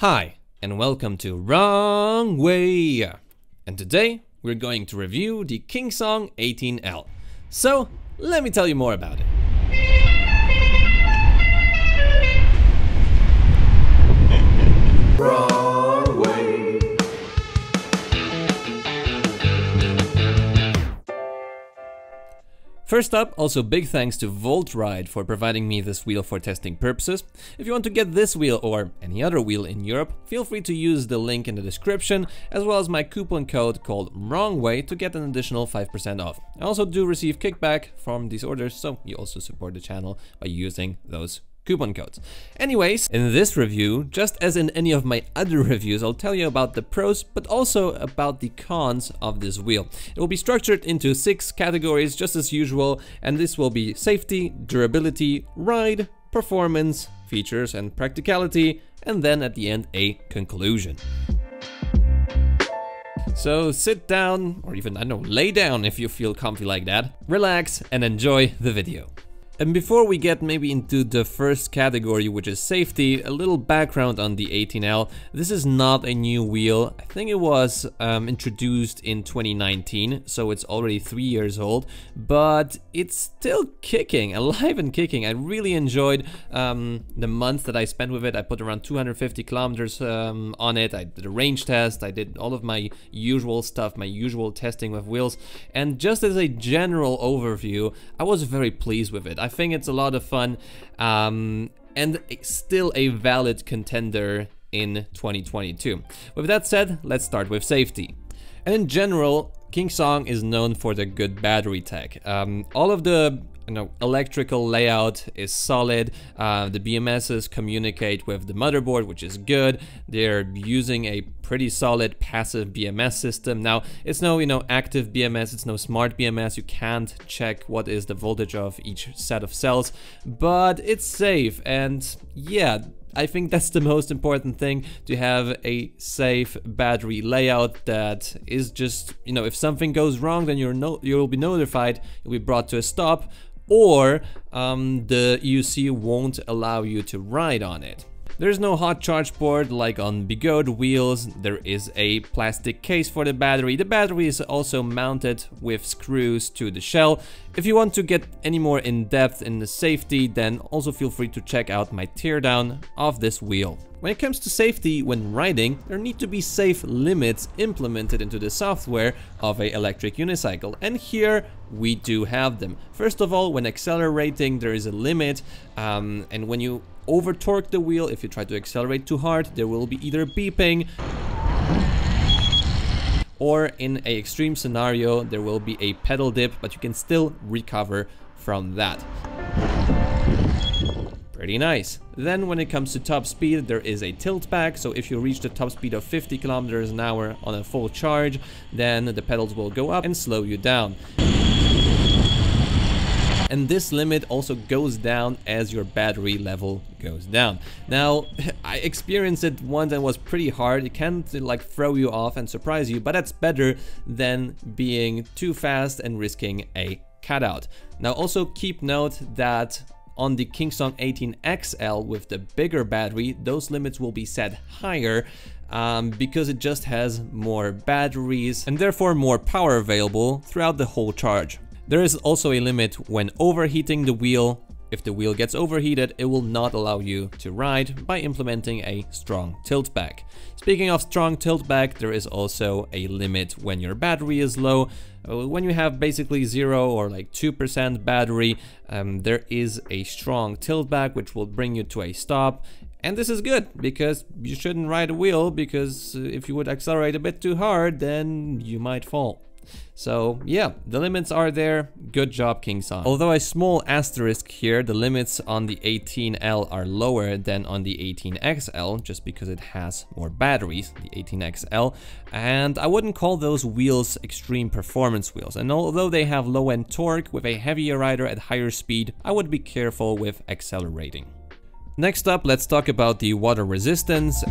Hi, and welcome to WRONGWAY! And today we're going to review the Kingsong 18L. So, let me tell you more about it. WRONGWAY. First up, also big thanks to Voltride for providing me this wheel for testing purposes. If you want to get this wheel or any other wheel in Europe, feel free to use the link in the description, as well as my coupon code called WRONGWAY to get an additional 5% off. I also do receive kickback from these orders, so you also support the channel by using those coupon codes. Anyways, in this review, just as in any of my other reviews, I'll tell you about the pros, but also about the cons of this wheel. It will be structured into 6 categories, just as usual, and this will be safety, durability, ride, performance, features and practicality, and then at the end, a conclusion. So sit down, or even, I don't know, lay down if you feel comfy like that, relax and enjoy the video. And before we get maybe into the first category, which is safety, a little background on the 18L. This is not a new wheel. I think it was introduced in 2019, so it's already 3 years old, but it's still kicking, alive and kicking. I really enjoyed the months that I spent with it. I put around 250 kilometers on it. I did a range test. I did all of my usual stuff, my usual testing with wheels. And just as a general overview, I was very pleased with it. I think it's a lot of fun and still a valid contender in 2022. With that said, let's start with safety. And in general, Kingsong is known for the good battery tech. All of the electrical layout is solid. The BMSs communicate with the motherboard, which is good. They're using a pretty solid passive BMS system. Now, it's no active BMS, it's no smart BMS. You can't check what is the voltage of each set of cells, but it's safe, and yeah, I think that's the most important thing, to have a safe battery layout that is just, if something goes wrong, then you'll be notified, you'll be brought to a stop, or the EUC won't allow you to ride on it. There's no hot charge port like on Bigode wheels. There is a plastic case for the battery. The battery is also mounted with screws to the shell. If you want to get any more in depth in the safety, then also feel free to check out my teardown of this wheel. When it comes to safety when riding, there need to be safe limits implemented into the software of an electric unicycle, and here we do have them. First of all, when accelerating, there is a limit, and when you over-torque the wheel, if you try to accelerate too hard, there will be either beeping, or in an extreme scenario, there will be a pedal dip, but you can still recover from that. Pretty nice. Then when it comes to top speed, there is a tilt back, so if you reach the top speed of 50 kilometers an hour on a full charge, then the pedals will go up and slow you down. And this limit also goes down as your battery level goes down. Now, I experienced it once and it was pretty hard. It can like throw you off and surprise you, but that's better than being too fast and risking a cutout. Now, also keep note that on the KingSong 18XL with the bigger battery, those limits will be set higher because it just has more batteries and therefore more power available throughout the whole charge. There is also a limit when overheating the wheel. If the wheel gets overheated, it will not allow you to ride by implementing a strong tilt back. Speaking of strong tilt back, there is also a limit when your battery is low. When you have basically 0 or like 2% battery, there is a strong tilt back which will bring you to a stop. And this is good, because you shouldn't ride a wheel, because if you would accelerate a bit too hard, then you might fall. So yeah, the limits are there. Good job, Kingsong. Although a small asterisk here, the limits on the 18L are lower than on the 18XL, just because it has more batteries, the 18XL, and I wouldn't call those wheels extreme performance wheels. And although they have low-end torque, with a heavier rider at higher speed, I would be careful with accelerating. Next up, let's talk about the water resistance.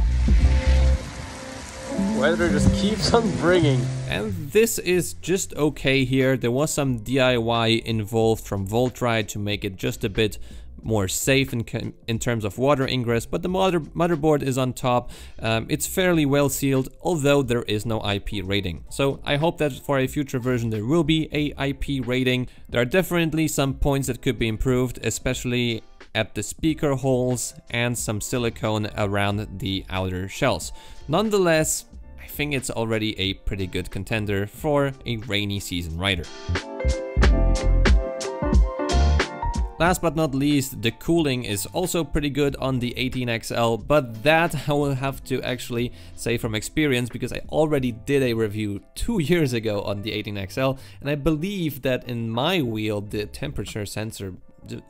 Weather just keeps on bringing. And this is just okay here. There was some DIY involved from Voltride to make it just a bit more safe in terms of water ingress, but the motherboard is on top. It's fairly well sealed, although there is no IP rating. So I hope that for a future version there will be a IP rating. There are definitely some points that could be improved, especially at the speaker holes and some silicone around the outer shells. Nonetheless, I think it's already a pretty good contender for a rainy season rider. Last but not least, the cooling is also pretty good on the 18XL, but that I will have to actually say from experience, because I already did a review 2 years ago on the 18XL, and I believe that in my wheel the temperature sensor,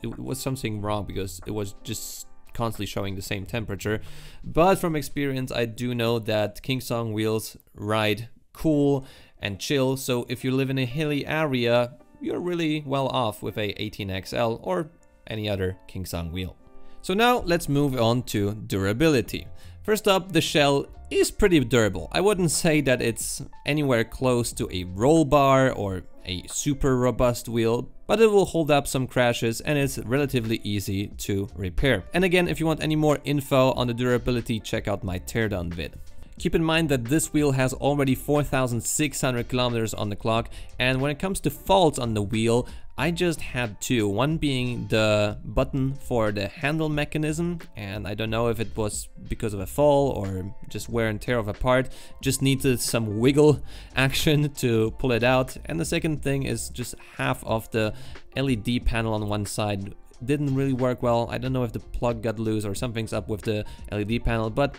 it was something wrong, because it was just constantly showing the same temperature. But from experience I do know that Kingsong wheels ride cool and chill, so if you live in a hilly area, you're really well off with a 18XL or any other Kingsong wheel. So now let's move on to durability. First up, the shell is pretty durable. I wouldn't say that it's anywhere close to a roll bar or a super robust wheel, but it will hold up some crashes and it's relatively easy to repair. And again, if you want any more info on the durability, check out my teardown vid. Keep in mind that this wheel has already 4,600 kilometers on the clock, and when it comes to faults on the wheel, I just had two. One being the button for the handle mechanism, and I don't know if it was because of a fall or just wear and tear of a part, just needed some wiggle action to pull it out. And the second thing is just half of the LED panel on one side didn't really work well. I don't know if the plug got loose or something's up with the LED panel, but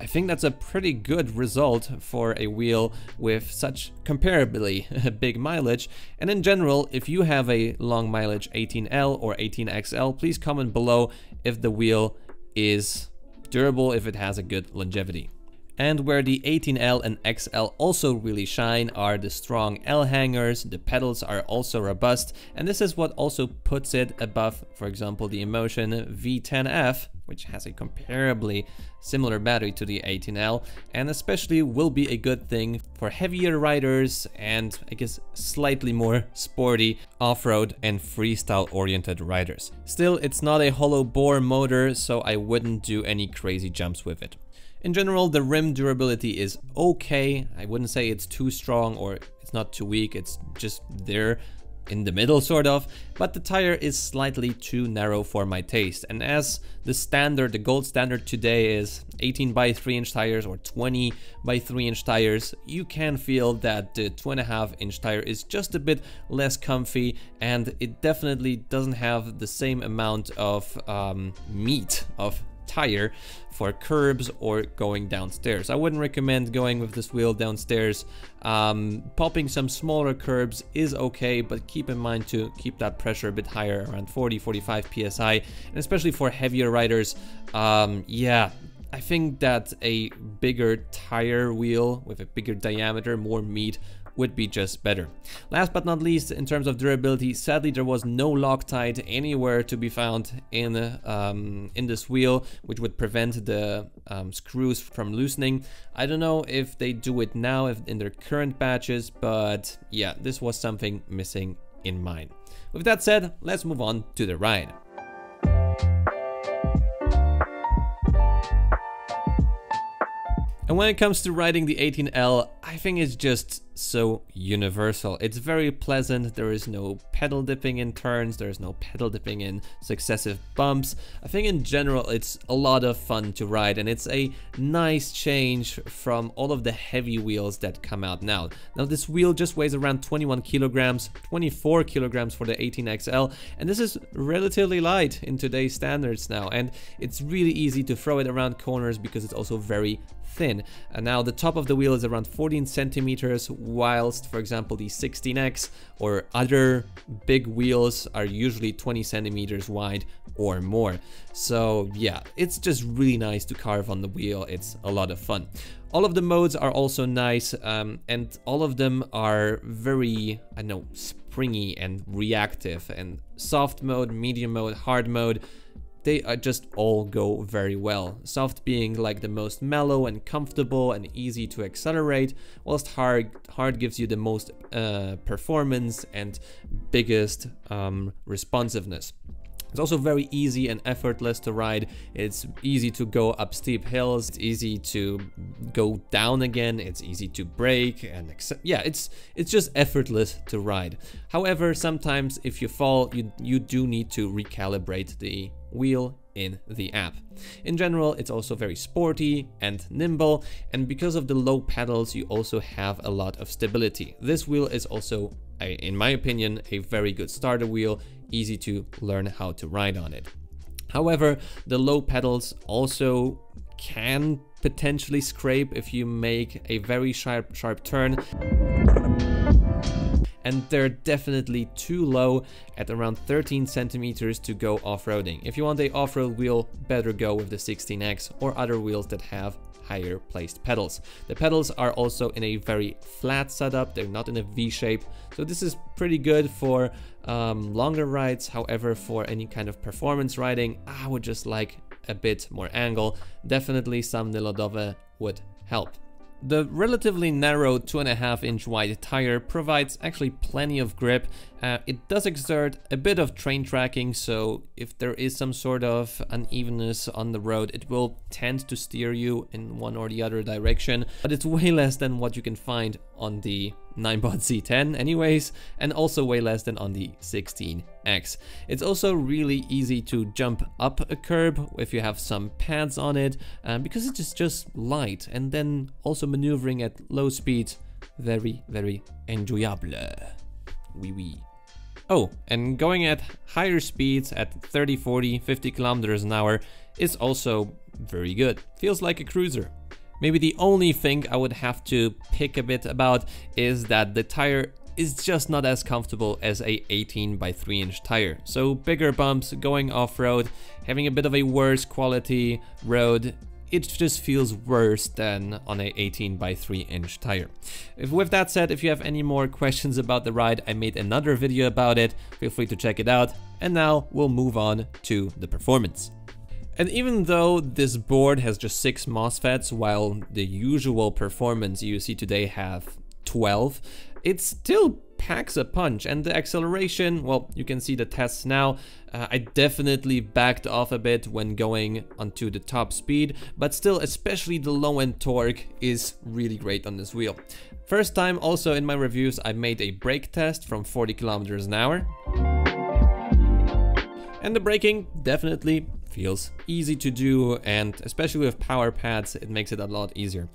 I think that's a pretty good result for a wheel with such comparably big mileage. And in general, if you have a long mileage 18L or 18XL, please comment below if the wheel is durable, if it has a good longevity. And where the 18L and XL also really shine are the strong L hangers. The pedals are also robust, and this is what also puts it above, for example, the EUC V10F, which has a comparably similar battery to the 18L, and especially will be a good thing for heavier riders and I guess slightly more sporty off-road and freestyle oriented riders. Still, it's not a hollow bore motor, so I wouldn't do any crazy jumps with it. In general, the rim durability is okay. I wouldn't say it's too strong or it's not too weak, it's just there in the middle sort of, but the tire is slightly too narrow for my taste. And as the standard, the gold standard today is 18" by 3" tires or 20" by 3" tires, you can feel that the 2.5" tire is just a bit less comfy, and it definitely doesn't have the same amount of meat of tire for curbs or going downstairs. I wouldn't recommend going with this wheel downstairs. Popping some smaller curbs is okay, but keep in mind to keep that pressure a bit higher, around 40-45 psi, and especially for heavier riders. Yeah, I think that a bigger tire wheel with a bigger diameter, more meat, would be just better. Last but not least, in terms of durability, sadly there was no Loctite anywhere to be found in this wheel, which would prevent the screws from loosening. I don't know if they do it now in their current batches, but yeah, this was something missing in mine. With that said, let's move on to the ride. And when it comes to riding the 18L, I think it's just so universal. It's very pleasant. There is no pedal dipping in turns, there is no pedal dipping in successive bumps. I think in general it's a lot of fun to ride, and it's a nice change from all of the heavy wheels that come out now. Now this wheel just weighs around 21 kilograms, 24 kilograms for the 18XL, and this is relatively light in today's standards now, and it's really easy to throw it around corners because it's also very thin. And now the top of the wheel is around 14 centimeters, whilst for example the 16X or other big wheels are usually 20 centimeters wide or more. So yeah, it's just really nice to carve on the wheel. It's a lot of fun. All of the modes are also nice, and all of them are very, I don't know, springy and reactive, and soft mode, medium mode, hard mode. They are just all go very well. Soft being like the most mellow and comfortable and easy to accelerate, whilst hard gives you the most performance and biggest responsiveness. It's also very easy and effortless to ride. It's easy to go up steep hills, it's easy to go down again, it's easy to brake, and yeah, it's just effortless to ride. However, sometimes if you fall, you do need to recalibrate the wheel in the app. In general, it's also very sporty and nimble, and because of the low pedals, you also have a lot of stability. This wheel is also, in my opinion, a very good starter wheel, easy to learn how to ride on it. However, the low pedals also can potentially scrape if you make a very sharp turn. And they're definitely too low at around 13 centimeters to go off-roading. If you want a off-road wheel, better go with the 16X or other wheels that have higher placed pedals. The pedals are also in a very flat setup, they're not in a V shape, so this is pretty good for longer rides. However, for any kind of performance riding, I would just like a bit more angle. Definitely some Nylodowe would help. The relatively narrow 2.5-inch wide tire provides actually plenty of grip. It does exert a bit of train tracking, so if there is some sort of unevenness on the road, it will tend to steer you in one or the other direction, but it's way less than what you can find on the Ninebot Z10 anyways, and also way less than on the 16X. It's also really easy to jump up a curb if you have some pads on it, because it's just light, and then also maneuvering at low speed, very, very enjoyable. Oui, oui. Oh, and going at higher speeds at 30, 40, 50 kilometers an hour is also very good. Feels like a cruiser. Maybe the only thing I would have to pick a bit about is that the tire is just not as comfortable as a 18x3-inch tire. So bigger bumps, going off-road, having a bit of a worse quality road, it just feels worse than on a 18x3-inch tire. With that said, if you have any more questions about the ride, I made another video about it, feel free to check it out. And now we'll move on to the performance. And even though this board has just 6 MOSFETs, while the usual performance EUC today have 12, it still packs a punch. And the acceleration, well, you can see the tests now. I definitely backed off a bit when going onto the top speed, but still, especially the low-end torque is really great on this wheel. First time also in my reviews, I made a brake test from 40 kilometers an hour. And the braking definitely feels easy to do, and especially with power pads, it makes it a lot easier.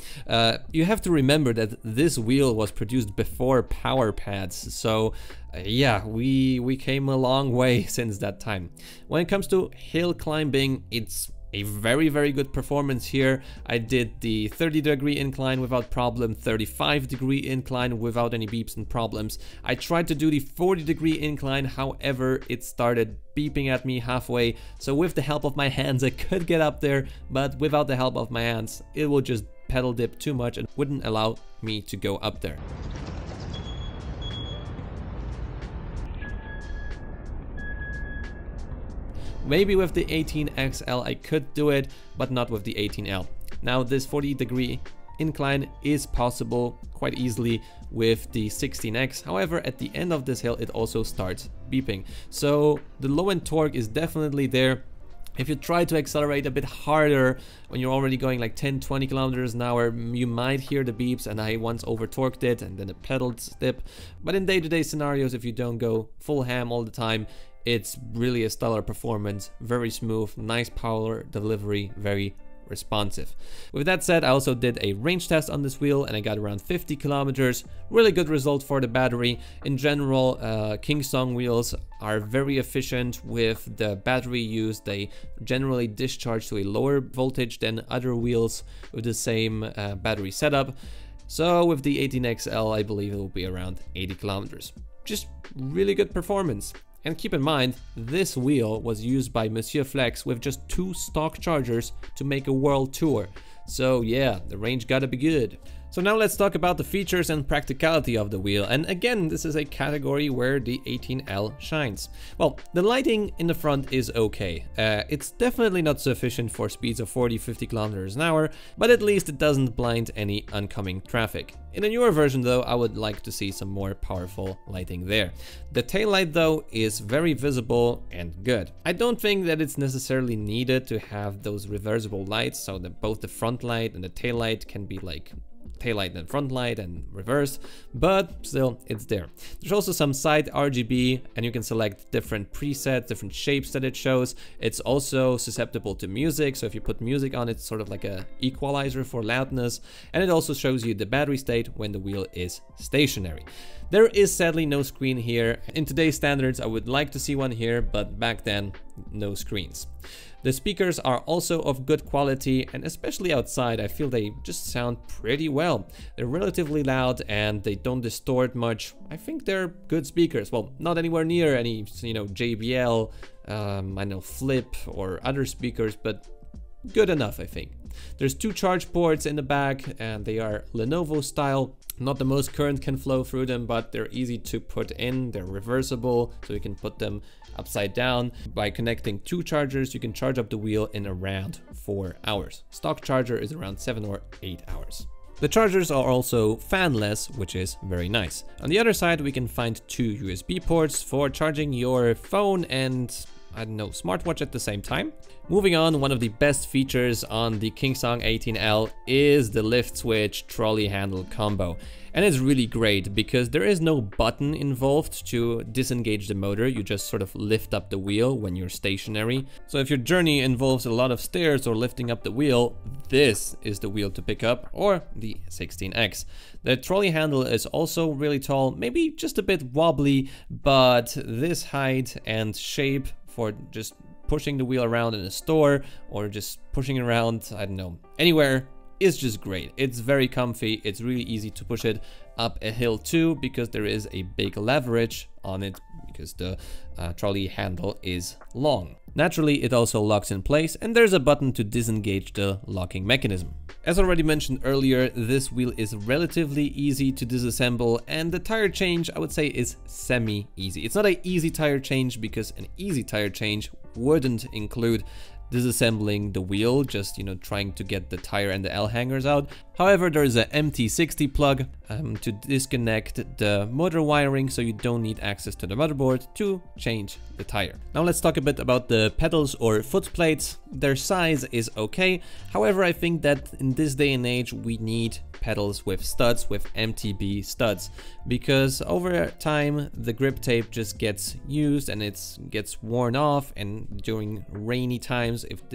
You have to remember that this wheel was produced before power pads, so yeah, we came a long way since that time. When it comes to hill climbing, it's a very, very good performance here. I did the 30-degree incline without problem, 35-degree incline without any beeps and problems. I tried to do the 40-degree incline, however, it started beeping at me halfway. So with the help of my hands, I could get up there, but without the help of my hands, it will just pedal dip too much and wouldn't allow me to go up there. Maybe with the 18XL I could do it, but not with the 18L. Now this 40-degree incline is possible quite easily with the 16X. However, at the end of this hill it also starts beeping. So the low-end torque is definitely there. If you try to accelerate a bit harder when you're already going like 10, 20 kilometers an hour, you might hear the beeps, and I once over-torqued it and then it pedaled dip. But in day-to-day scenarios, if you don't go full ham all the time, it's really a stellar performance, very smooth, nice power delivery, very responsive. With that said, I also did a range test on this wheel and I got around 50 kilometers. Really good result for the battery. In general, Kingsong wheels are very efficient with the battery use. They generally discharge to a lower voltage than other wheels with the same battery setup. So with the 18XL, I believe it will be around 80 kilometers. Just really good performance. And keep in mind, this wheel was used by Monsieur Flex with just 2 stock chargers to make a world tour. So yeah, the range gotta be good. So now let's talk about the features and practicality of the wheel, and again this is a category where the 18L shines. Well, the lighting in the front is okay. It's definitely not sufficient for speeds of 40–50 km/h, but at least it doesn't blind any oncoming traffic. In a newer version though, I would like to see some more powerful lighting there. The taillight though is very visible and good. I don't think that it's necessarily needed to have those reversible lights so that both the front light and the taillight can be like taillight and front light and reverse, but still it's there. There's also some side RGB and you can select different presets, different shapes that it shows. It's also susceptible to music, so if you put music on it's sort of like a equalizer for loudness, and it also shows you the battery state when the wheel is stationary. There is sadly no screen here. In today's standards I would like to see one here, but back then no screens. The speakers are also of good quality, and especially outside I feel they just sound pretty well. They're relatively loud and they don't distort much. I think they're good speakers. Well, not anywhere near any, you know, JBL, I know Flip or other speakers, but good enough I think. There's two charge ports in the back and they are Lenovo style. Not the most current can flow through them, but they're easy to put in. They're reversible, so you can put them upside down. By connecting two chargers, you can charge up the wheel in around 4 hours. Stock charger is around 7 or 8 hours. The chargers are also fanless, which is very nice. On the other side, we can find two USB ports for charging your phone and I don't know, smartwatch at the same time. Moving on, one of the best features on the KingSong 18L is the lift switch trolley handle combo. And it's really great because there is no button involved to disengage the motor. You just sort of lift up the wheel when you're stationary. So if your journey involves a lot of stairs or lifting up the wheel, this is the wheel to pick up, or the 16X. The trolley handle is also really tall, maybe just a bit wobbly, but this height and shape for just pushing the wheel around in a store or just pushing around, I don't know, anywhere, is just great. It's very comfy. It's really easy to push it up a hill too, because there is a big leverage on it because the trolley handle is long. Naturally, it also locks in place and there's a button to disengage the locking mechanism. As already mentioned earlier, this wheel is relatively easy to disassemble, and the tire change I would say is semi-easy. It's not an easy tire change because an easy tire change wouldn't include disassembling the wheel, just, you know, trying to get the tire and the L hangers out. However, there is a MT60 plug to disconnect the motor wiring, so you don't need access to the motherboard to change the tire. Now let's talk a bit about the pedals or foot plates. Their size is okay. However, I think that in this day and age we need pedals with studs, with MTB studs, because over time the grip tape just gets used and it gets worn off, and during rainy times if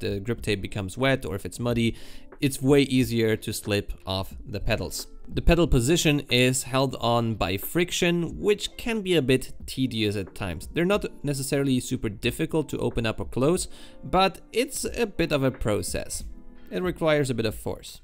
the grip tape becomes wet or if it's muddy, it's way easier to slip off the pedals. The pedal position is held on by friction, which can be a bit tedious at times. They're not necessarily super difficult to open up or close, but it's a bit of a process. It requires a bit of force.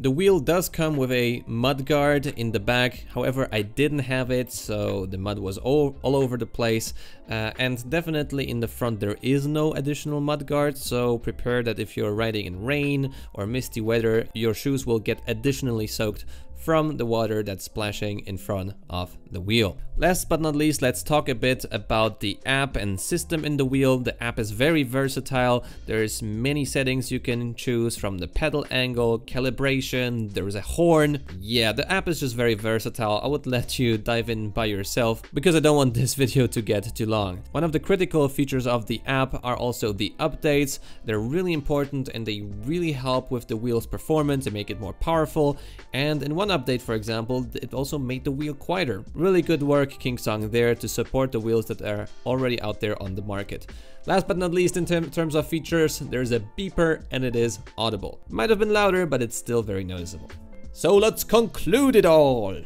The wheel does come with a mud guard in the back. However, I didn't have it, so the mud was all over the place. And definitely in the front there is no additional mud guard, so prepare that if you're riding in rain or misty weather, your shoes will get additionally soaked from the water that's splashing in front of the wheel. Last but not least, let's talk a bit about the app and system in the wheel. The app is very versatile. There's many settings you can choose from: the pedal angle, calibration, there is a horn. Yeah, the app is just very versatile. I would let you dive in by yourself because I don't want this video to get too long. One of the critical features of the app are also the updates. They're really important and they really help with the wheel's performance and make it more powerful. And in one update, for example, it also made the wheel quieter. Really good work, KingSong, there to support the wheels that are already out there on the market. Last but not least, in terms of features, there's a beeper and it is audible. Might have been louder, but it's still very noticeable. So let's conclude it all.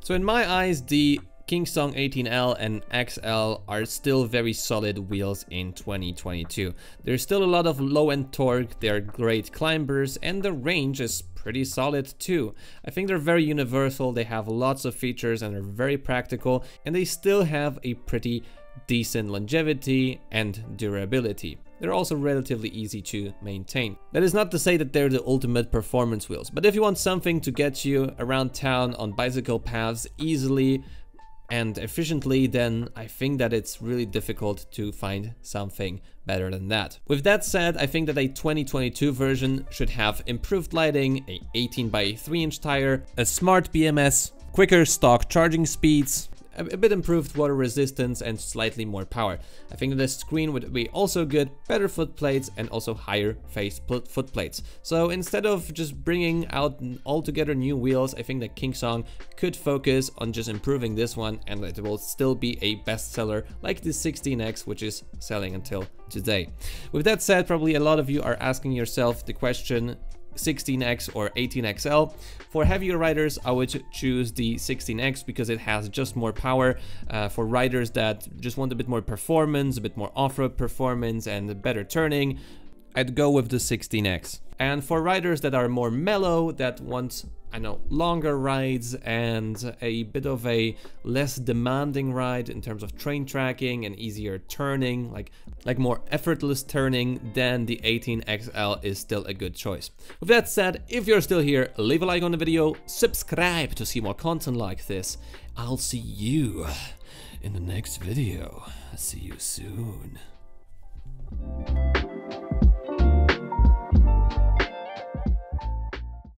So in my eyes, the KingSong 18L and XL are still very solid wheels in 2022. There's still a lot of low-end torque, they're great climbers, and the range is pretty solid too. I think they're very universal, they have lots of features and are very practical, and they still have a pretty decent longevity and durability. they're also relatively easy to maintain. That is not to say that they're the ultimate performance wheels, but if you want something to get you around town on bicycle paths easily and efficiently, then I think that it's really difficult to find something better than that. With that said, I think that a 2022 version should have improved lighting, a 18x3-inch tire, a smart BMS, quicker stock charging speeds, a bit improved water resistance, and slightly more power. I think that the screen would be also good, better footplates, and also higher face footplates. So instead of just bringing out altogether new wheels, I think that KingSong could focus on just improving this one, and it will still be a bestseller like the 16X, which is selling until today. With that said, probably a lot of you are asking yourself the question, 16X or 18XL. For heavier riders, I would choose the 16X because it has just more power. For riders that just want a bit more performance, a bit more off-road performance and better turning, I'd go with the 16X. And for riders that are more mellow, that want, I know, longer rides and a bit of a less demanding ride in terms of train tracking and easier turning, like more effortless turning, then the 18XL is still a good choice. With that said, if you're still here, leave a like on the video, subscribe to see more content like this. I'll see you in the next video. See you soon.